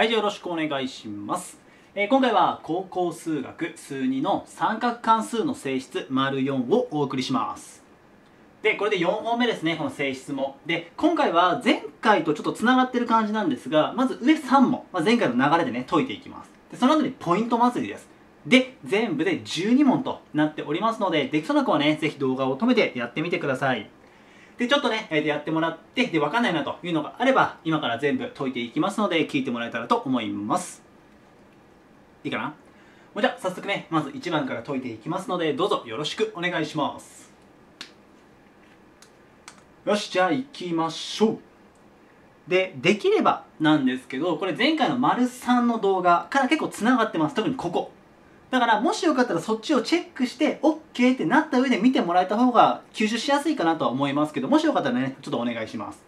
はい、じゃあよろしくお願いします。今回は高校数学数2の三角関数の性質 ④ をお送りします。で、これで4本目ですね、この性質も。で、今回は前回とちょっとつながってる感じなんですが、まず上3問、前回の流れでね、解いていきます。で、その後にポイント祭りです。で、全部で12問となっておりますので、できそうな子はね、ぜひ動画を止めてやってみてください。で、ちょっとね、やってもらって、で、わかんないなというのがあれば、今から全部解いていきますので、聞いてもらえたらと思います。いいかな？じゃあ、早速ね、まず1番から解いていきますので、どうぞよろしくお願いします。よし、じゃあ行きましょう。で、できればなんですけど、これ前回の ③ の動画から結構つながってます。特にここ。だからもしよかったらそっちをチェックして OK ってなった上で見てもらえた方が吸収しやすいかなとは思いますけど、もしよかったらね、ちょっとお願いします。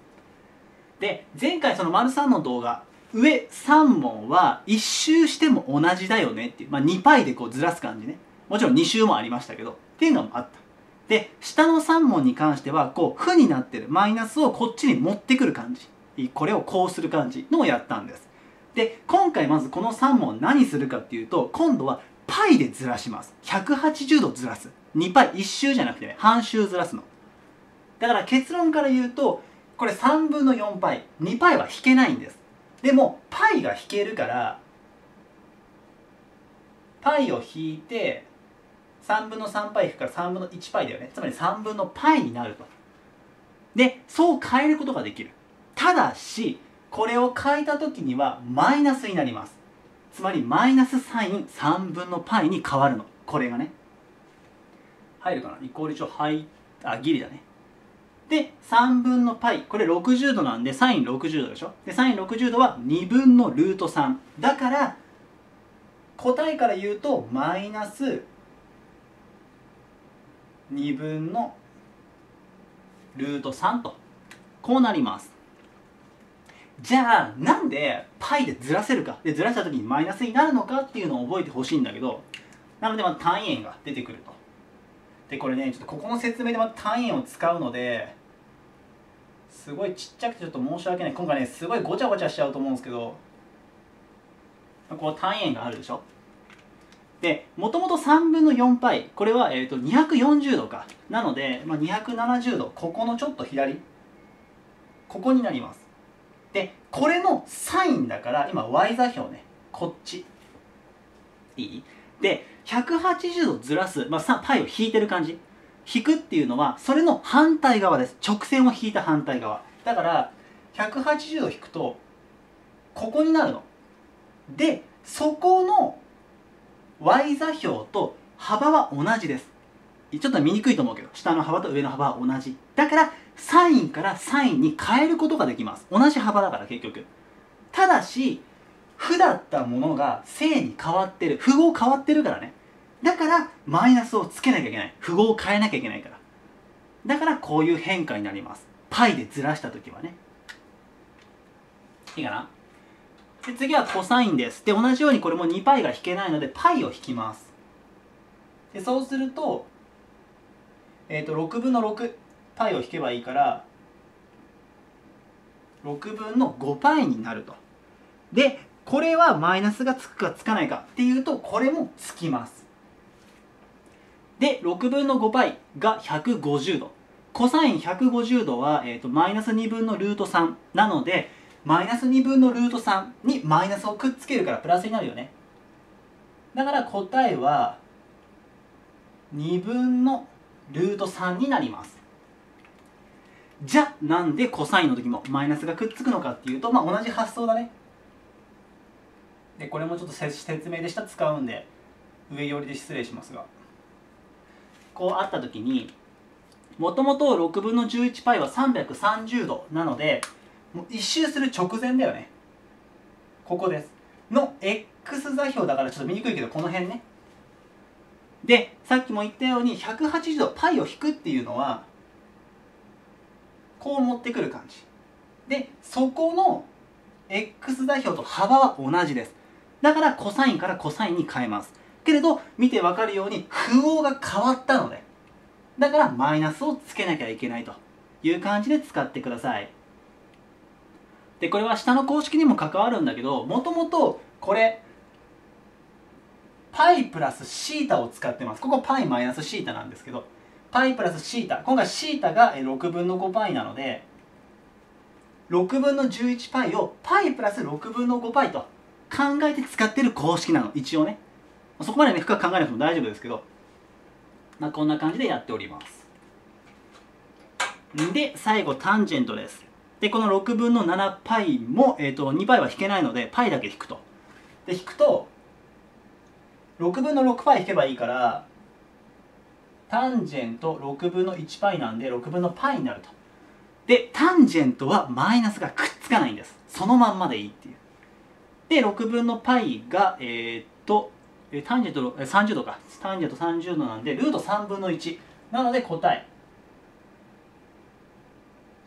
で、前回その ③ の動画上3問は1周しても同じだよねっていう、2π でこうずらす感じね。もちろん2周もありましたけどっていうのもあった。で、下の3問に関してはこう負になってるマイナスをこっちに持ってくる感じ、これをこうする感じのをやったんです。で、今回まずこの3問何するかっていうと、今度はπ でずらします。180度ずらす。2π、1周じゃなくてね、半周ずらすの。だから結論から言うと、これ3分の 4π、2π は引けないんです。でも、π が引けるから、π を引いて、3分の 3π 引くから3分の 1π だよね。つまり3分の π になると。で、そう変えることができる。ただし、これを変えた時にはマイナスになります。つまりマイナスサイン3分の π に変わるの。これがね、入るかな、イコール一応入っ、あ、ギリだね。で、3分の π、 これ60度なんでサイン60度でしょ。で、サイン60度は2分のルート3だから、答えから言うとマイナス2分のルート3とこうなります。じゃあなんで π でずらせるか、でずらした時にマイナスになるのかっていうのを覚えてほしいんだけど、なのでまあ単位円が出てくると。で、これね、ちょっとここの説明でまた単位円を使うのですごいちっちゃくてちょっと申し訳ない。今回ね、すごいごちゃごちゃしちゃうと思うんですけど、こう単位円があるでしょ。で、もともと3分の 4π、 これは240度かなので、270度、ここのちょっと左、ここになります。で、これのサインだから、今 y 座標ね、こっち。いい？で、180度ずらす、π を引いてる感じ。引くっていうのは、それの反対側です。直線を引いた反対側。だから、180度引くと、ここになるの。で、そこの y 座標と幅は同じです。ちょっと見にくいと思うけど、下の幅と上の幅は同じ。だから、サインからサインに変えることができます。同じ幅だから結局。ただし、負だったものが正に変わってる。符号変わってるからね。だから、マイナスをつけなきゃいけない。符号を変えなきゃいけないから。だから、こういう変化になります。π でずらしたときはね。いいかな？で、次はコサインです。で、同じようにこれも 2π が引けないので、π を引きます。で、そうすると、6分の 6π を引けばいいから6分の 5π になると。で、これはマイナスがつくかつかないかっていうと、これもつきます。で、6分の 5π が150度、コサイン150度はマイナス2分のルート3なので、マイナス2分のルート3にマイナスをくっつけるからプラスになるよね。だから答えは2分のルート3になります。じゃあなんでコサインの時もマイナスがくっつくのかっていうと、同じ発想だね。で、これもちょっと説明でした使うんで上寄りで失礼しますが、こうあった時にもともと6分の 11π は330度なので、もう一周する直前だよね。ここですの x 座標だから、ちょっと見にくいけどこの辺ね。で、さっきも言ったように180度 π を引くっていうのはこう持ってくる感じで、そこの x 座標と幅は同じです。だからコサインからコサインに変えますけれど、見てわかるように符号が変わったので、だからマイナスをつけなきゃいけないという感じで使ってください。でこれは下の公式にも関わるんだけど、もともとこれ π プラス θ を使ってます。ここ π マイナス θ なんですけど、 π プラス θ、 今回 θ が6分の 5π なので6分の 11π を π プラス6分の 5π と考えて使ってる公式なの、一応ね。そこまでね深く考えなくても大丈夫ですけど、まあ、こんな感じでやっております。で最後タンジェントです。でこの6分の 7π も、2π は引けないので π だけ引くと。で引くと6分の 6π 引けばいいからタンジェント6分の 1π なんで6分の π になると。でタンジェントはマイナスがくっつかないんです。そのまんまでいいっていう。で6分の π がタンジェント30度か。タンジェント30度なんでルート3分の1なので答え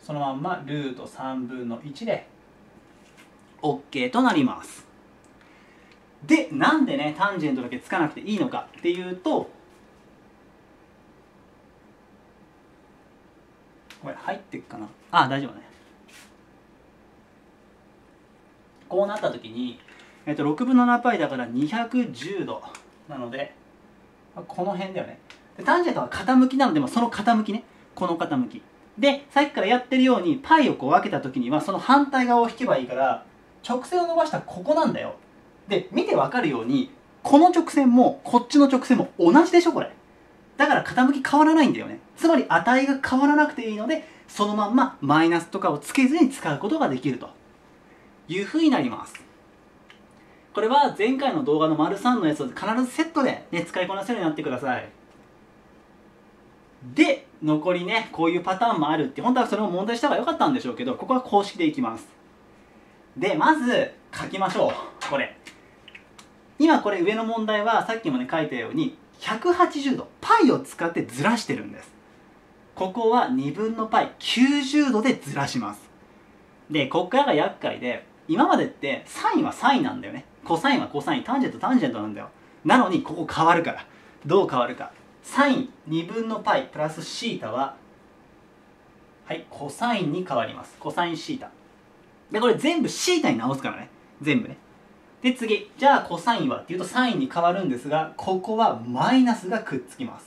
そのまんまルート3分の1で OK となります。でなんでねタンジェントだけつかなくていいのかっていうと、これ入っていくかなあ、大丈夫ね。こうなった時に6分の 7π だから210度なので、この辺だよね。でタンジェントは傾きなので、まあ、その傾きね、この傾きでさっきからやってるように π をこう分けた時にはその反対側を引けばいいから直線を伸ばしたここなんだよ。で見て分かるようにこの直線もこっちの直線も同じでしょこれ。だから傾き変わらないんだよね。つまり値が変わらなくていいので、そのまんまマイナスとかをつけずに使うことができるというふうになります。これは前回の動画の ③ のやつを必ずセットで、ね、使いこなせるようになってください。で残りねこういうパターンもあるって、本当はそれも問題した方が良かったんでしょうけど、ここは公式でいきます。でまず書きましょう。これ今これ上の問題はさっきもね書いたように180度 π を使ってずらしてるんです。ここは2分の π、 90度でずらします。でこっからが厄介で、今までってサインはサインなんだよね。コサインはコサイン、タンジェントタンジェントなんだよ。なのにここ変わるから、どう変わるか、サイン2分の π プラス θ ははいコサインに変わります。コサイン θ でこれ全部 θ に直すからね、全部ね。で次じゃあコサインはっていうとサインに変わるんですが、ここはマイナスがくっつきます。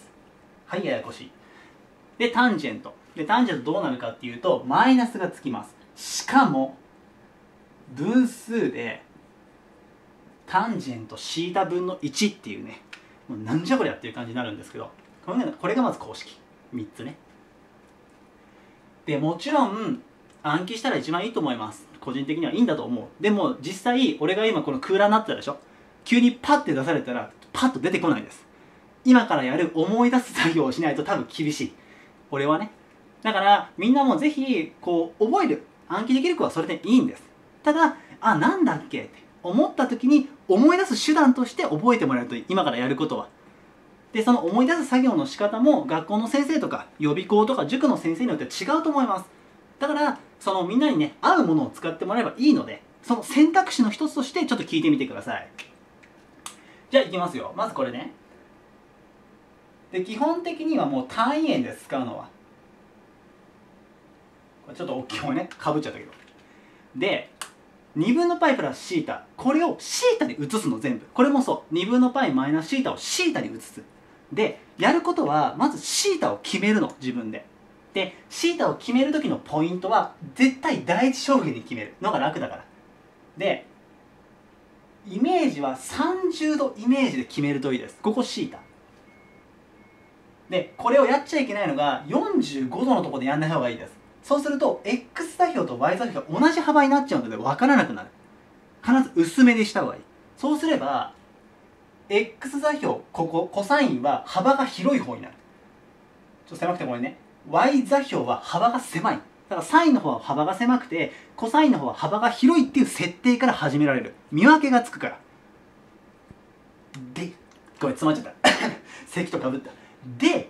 はい、ややこしい。でタンジェントでタンジェントどうなるかっていうとマイナスがつきます。しかも分数でタンジェント θ 分の1っていうね、もうなんじゃこりゃっていう感じになるんですけど、これがまず公式3つね。でもちろん暗記したら一番いいと思います。個人的にはいいんだと思う。でも実際俺が今この空欄になってたでしょ。急にパッて出されたらパッと出てこないです。今からやる思い出す作業をしないと多分厳しい、俺はね。だからみんなもぜひこう覚える、暗記できる子はそれでいいんです。ただあなんだっけって思った時に思い出す手段として覚えてもらえるといい、今からやることは。でその思い出す作業の仕方も学校の先生とか予備校とか塾の先生によって違うと思います。だからそのみんなにね合うものを使ってもらえばいいので、その選択肢の一つとしてちょっと聞いてみてください。じゃあいきますよ。まずこれね、で基本的にはもう単位円です、使うのは。これちょっと大きいもんね、かぶっちゃったけど。で2分の π プラス θ、 これを θ に移すの、全部。これもそう2分の π マイナス θ を θ に移す。でやることはまず θ を決めるの、自分で。で θ を決める時のポイントは絶対第一象限に決めるのが楽だから。でイメージは30度イメージで決めるといいです。ここ θ でこれをやっちゃいけないのが45度のところでやんない方がいいです。そうすると x 座標と y 座標が同じ幅になっちゃうので分からなくなる。必ず薄めにした方がいい。そうすれば x 座標、ここコサインは幅が広い方になる。ちょっと狭くてごめんね。y 座標は幅が狭い。だからサインの方は幅が狭くてコサインの方は幅が広いっていう設定から始められる。見分けがつくから。でごめん、詰まっちゃった咳とかぶった。で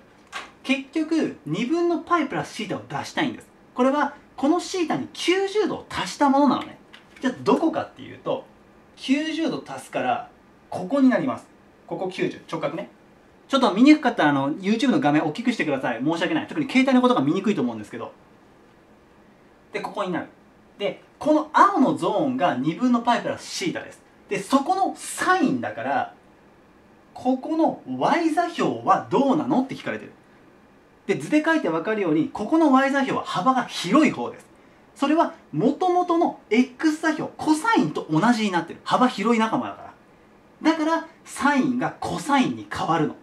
結局2分の π プラス θ を出したいんです。これはこの θ に90度を足したものなのね。じゃあどこかっていうと90度足すからここになります。ここ90、直角ね。ちょっと見にくかったらYouTube の画面を大きくしてください。申し訳ない。特に携帯のことが見にくいと思うんですけど。でここになる。でこの青のゾーンが2分の π プラス θ です。でそこのサインだから、ここの y 座標はどうなのって聞かれてる。で図で書いて分かるように、ここの y 座標は幅が広い方です。それはもともとの x 座標コサインと同じになってる、幅広い仲間だから。だからサインがコサインに変わるの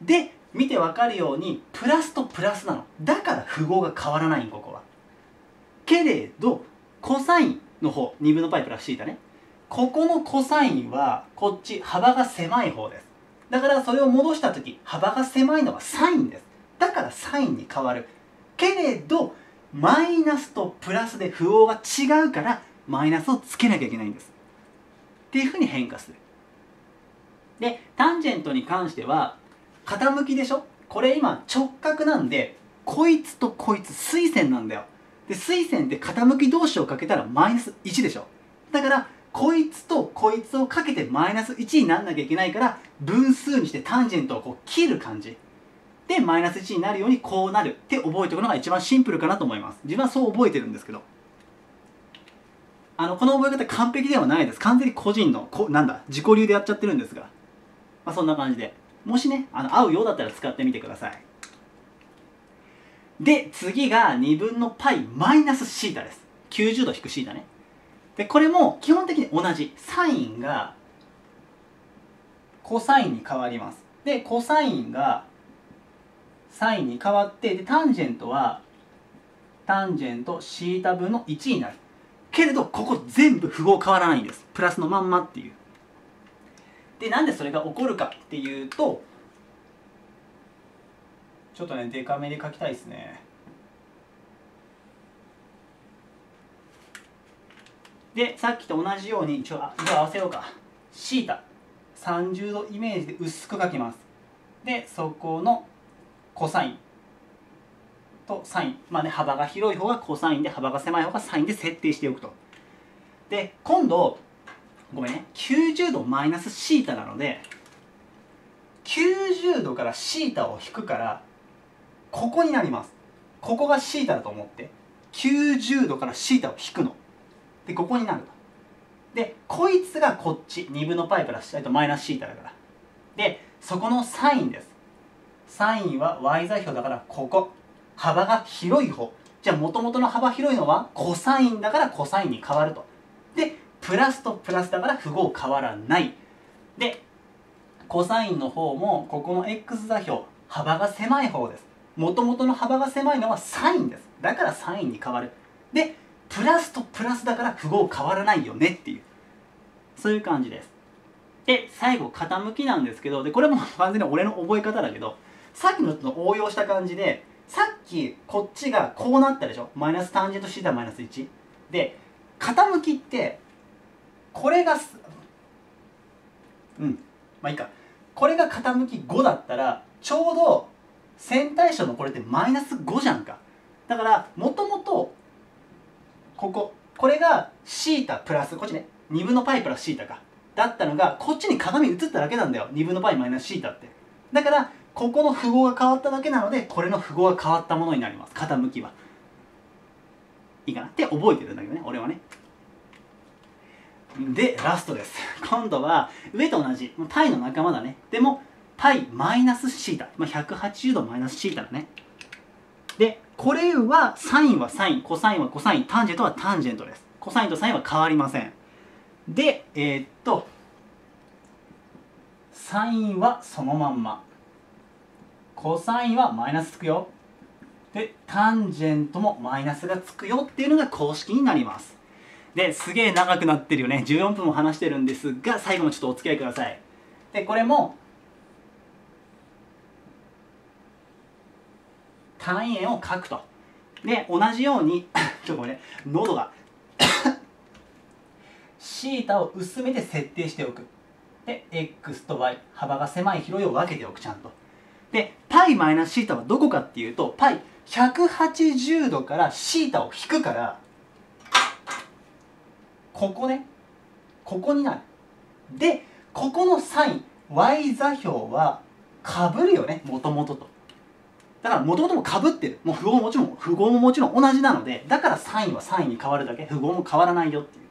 で、見て分かるようにプラスとプラスなの。だから符号が変わらないん、ここは。けれどコサインの方、2分の π プラス θ ね、ここのコサインはこっち幅が狭い方です。だからそれを戻した時、幅が狭いのはサインです。だからサインに変わる。けれどマイナスとプラスで符号が違うから、マイナスをつけなきゃいけないんですっていうふうに変化する。でタンジェントに関しては傾きでしょ。これ今直角なんで、こいつとこいつ垂線なんだよ。で垂線って傾き同士をかけたらマイナス1でしょ。だからこいつとこいつをかけてマイナス1にならなきゃいけないから、分数にしてタンジェントをこう切る感じでマイナス1になるようにこうなるって覚えておくのが一番シンプルかなと思います。自分はそう覚えてるんですけど、この覚え方完璧ではないです。完全に個人の自己流でやっちゃってるんですが、そんな感じで、もしね合うようだったら使ってみてください。で次が2分の π マイナス θ です。90度引く θ ね。でこれも基本的に同じ、サインがコサインに変わります。でコサインがサインに変わって、でタンジェントはタンジェント θ 分の1になる。けれどここ全部符号変わらないんです。プラスのまんまっていう。でなんでそれが起こるかっていうと、ちょっとねデカめで書きたいですね。でさっきと同じように一応合わせようか。 θ30 度イメージで薄く書きます。でそこのコサインとサイン、幅が広い方がコサインで、幅が狭い方がサインで設定しておくと。で今度90度マイナス θ なので、90度から θ を引くから、ここになります。ここが θ だと思って90度から θ を引くので、ここになると。でこいつがこっち2分の π プラスマイナス θ だから。でそこのサインです。サインは y 座標だから、ここ幅が広い方。じゃあもともとの幅広いのはコサインだから、コサインに変わると。でプラスとプラスだから符号変わらない。でコサインの方もここの x 座標幅が狭い方です。もともとの幅が狭いのはサインです。だからサインに変わる。でプラスとプラスだから符号変わらないよねっていう、そういう感じです。で最後傾きなんですけど、でこれも完全に俺の覚え方だけど、さっきのと応用した感じで、さっきこっちがこうなったでしょ。マイナスタンジェント θ マイナス1で、傾きってこれがこれが傾き5だったら、ちょうど線対称のこれってマイナス5じゃんか。だからもともとこれが θ プラスこっちね、2分の π プラス θ かだったのが、こっちに鏡映っただけなんだよ。2分の π マイナス θ って。だからここの符号が変わっただけなので、これの符号が変わったものになります。傾きはいいかなって覚えてるんだけどね、俺はね。でラストです。今度は上と同じ π の仲間だね。でも π マイナス θ、180度マイナス θ だね。でこれはサインはサイン、コサインはコサイン、タンジェントはタンジェントです。コサインとサインは変わりません。でサインはそのまんま、コサインはマイナスつくよ。でタンジェントもマイナスがつくよっていうのが公式になります。ですげえ長くなってるよね。14分も話してるんですが、最後もちょっとお付き合いください。でこれも単位円を書くと。で同じようにちょっと喉がθ を薄めて設定しておく。で x と y 幅が狭い広いを分けておく、ちゃんと。で π マイナス θ はどこかっていうと、 π180 度から θ を引くから、ここね、ここになる。でここのサイン y 座標はかぶるよね、もともとと。だからもともともかぶってる、もう符号ももちろん同じなので、だからサインはサインに変わるだけ、符号も変わらないよっていう。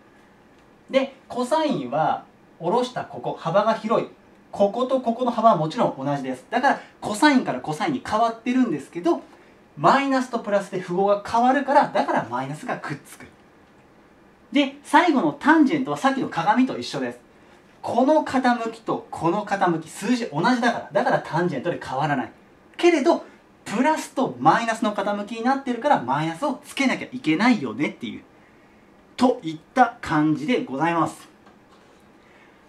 でコサインは下ろしたここ、幅が広い、こことここの幅はもちろん同じです。だからコサインからコサインに変わってるんですけど、マイナスとプラスで符号が変わるから、だからマイナスがくっつく。で最後のタンジェントはさっきの鏡と一緒です。この傾きとこの傾き、数字同じだから、だからタンジェントで変わらないけれど、プラスとマイナスの傾きになってるからマイナスをつけなきゃいけないよねっていう、といった感じでございます。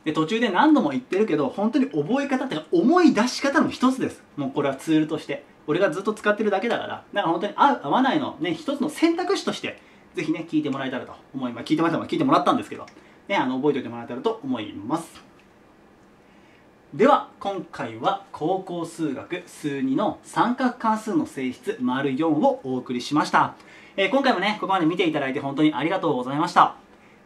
で途中で何度も言ってるけど、本当に覚え方っていうか思い出し方の一つです。もうこれはツールとして俺がずっと使ってるだけだから、だから本当に合う合わないのね、一つの選択肢としてぜひね、聞いてもらえたらと思います。聞いてもらったんですけど、ね、覚えておいてもらえたらと思います。では今回は高校数学数2の三角関数の性質 ④ をお送りしました、今回もねここまで見ていただいて本当にありがとうございました。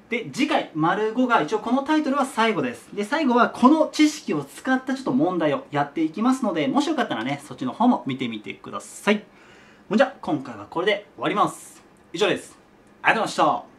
で次回 ⑤ が一応このタイトルは最後です。で最後はこの知識を使ったちょっと問題をやっていきますので、もしよかったらねそっちの方も見てみてください。じゃあ今回はこれで終わります。以上です。ありがとうございました。